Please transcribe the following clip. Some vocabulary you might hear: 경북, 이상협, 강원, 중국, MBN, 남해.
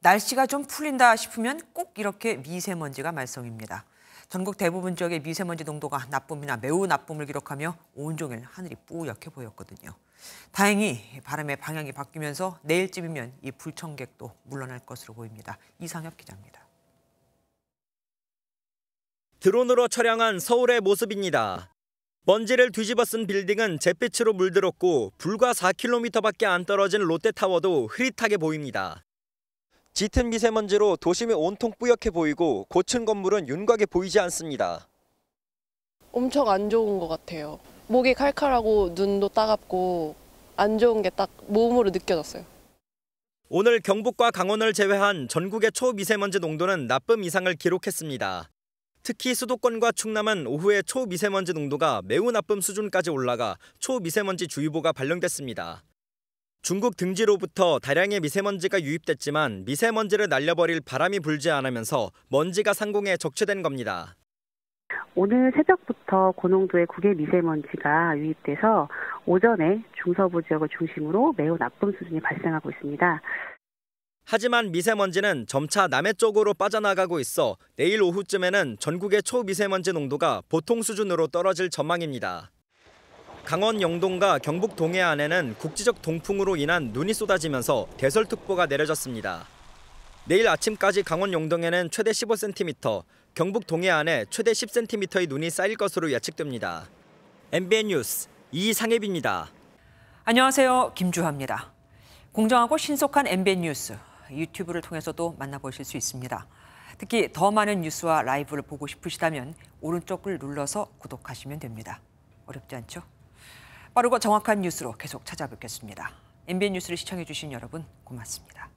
날씨가 좀 풀린다 싶으면 꼭 이렇게 미세먼지가 말썽입니다. 전국 대부분 지역의 미세먼지 농도가 나쁨이나 매우 나쁨을 기록하며 온종일 하늘이 뿌옇게 보였거든요. 다행히 바람의 방향이 바뀌면서 내일쯤이면 이 불청객도 물러날 것으로 보입니다. 이상협 기자입니다. 드론으로 촬영한 서울의 모습입니다. 먼지를 뒤집어 쓴 빌딩은 잿빛으로 물들었고 불과 4km밖에 안 떨어진 롯데타워도 흐릿하게 보입니다. 짙은 미세먼지로 도심이 온통 뿌옇게 보이고 고층 건물은 윤곽이 보이지 않습니다. 엄청 안 좋은 것 같아요. 목이 칼칼하고 눈도 따갑고 안 좋은 게 딱 몸으로 느껴졌어요. 오늘 경북과 강원을 제외한 전국의 초미세먼지 농도는 나쁨 이상을 기록했습니다. 특히 수도권과 충남은 오후에 초미세먼지 농도가 매우 나쁨 수준까지 올라가 초미세먼지 주의보가 발령됐습니다. 중국 등지로부터 다량의 미세먼지가 유입됐지만 미세먼지를 날려버릴 바람이 불지 않으면서 먼지가 상공에 적체된 겁니다. 오늘 새벽부터 고농도의 국외 미세먼지가 유입돼서 오전에 중서부 지역을 중심으로 매우 나쁨 수준이 발생하고 있습니다. 하지만 미세먼지는 점차 남해 쪽으로 빠져나가고 있어 내일 오후쯤에는 전국의 초미세먼지 농도가 보통 수준으로 떨어질 전망입니다. 강원 영동과 경북 동해안에는 국지적 동풍으로 인한 눈이 쏟아지면서 대설특보가 내려졌습니다. 내일 아침까지 강원 영동에는 최대 15cm, 경북 동해안에 최대 10cm의 눈이 쌓일 것으로 예측됩니다. MBN 뉴스 이상협입니다. 안녕하세요. 김주하입니다. 공정하고 신속한 MBN 뉴스, 유튜브를 통해서도 만나보실 수 있습니다. 특히 더 많은 뉴스와 라이브를 보고 싶으시다면 오른쪽을 눌러서 구독하시면 됩니다. 어렵지 않죠? 빠르고 정확한 뉴스로 계속 찾아뵙겠습니다. MBN 뉴스를 시청해주신 여러분 고맙습니다.